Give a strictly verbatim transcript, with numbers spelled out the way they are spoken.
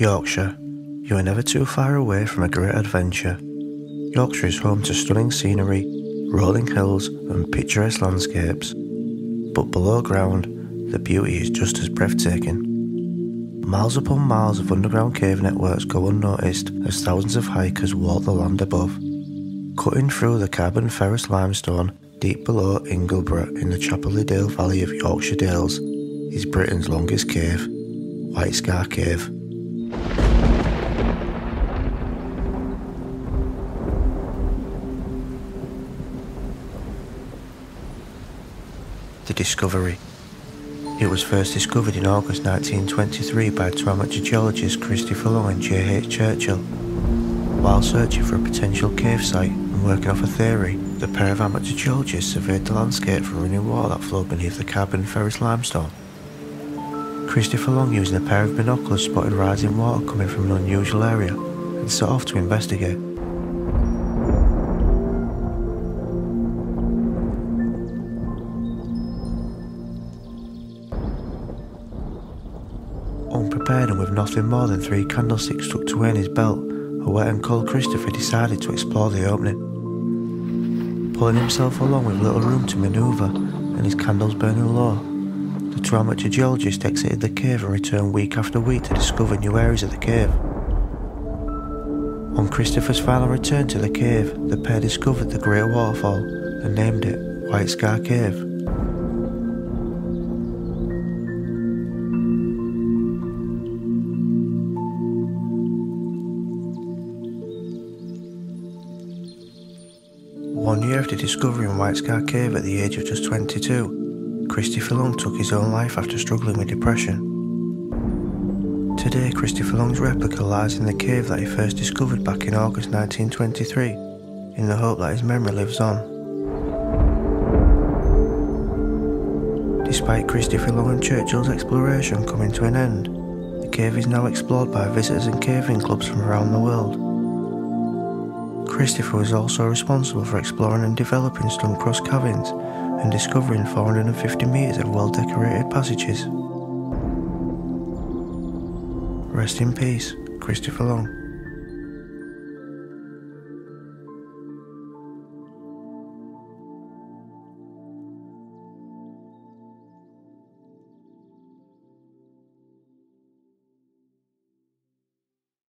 Yorkshire. You are never too far away from a great adventure. Yorkshire is home to stunning scenery, rolling hills and picturesque landscapes. But below ground, the beauty is just as breathtaking. Miles upon miles of underground cave networks go unnoticed as thousands of hikers walk the land above. Cutting through the Carboniferous limestone deep below Ingleborough in the Chapel-le-Dale Valley of Yorkshire Dales is Britain's longest cave, White Scar Cave. The discovery. It was first discovered in August nineteen twenty-three by amateur geologist Christopher Long and J H Churchill. While searching for a potential cave site and working off a theory, the pair of amateur geologists surveyed the landscape for running water that flowed beneath the Carboniferous limestone. Christopher Long, using a pair of binoculars, spotted rising water coming from an unusual area and set off to investigate. Unprepared and with nothing more than three candlesticks tucked away in his belt, a wet and cold Christopher decided to explore the opening. Pulling himself along with little room to manoeuvre and his candles burning low, the two amateur geologists exited the cave and returned week after week to discover new areas of the cave. On Christopher's final return to the cave, the pair discovered the Great Waterfall and named it White Scar Cave. One year after discovering White Scar Cave at the age of just twenty-two, Christopher Long took his own life after struggling with depression. Today, Christopher Long's replica lies in the cave that he first discovered back in August nineteen twenty-three, in the hope that his memory lives on. Despite Christopher Long and Churchill's exploration coming to an end, the cave is now explored by visitors and caving clubs from around the world. Christopher was also responsible for exploring and developing Stone Cross caverns, and discovering four hundred fifty metres of well-decorated passages. Rest in peace, Christopher Long.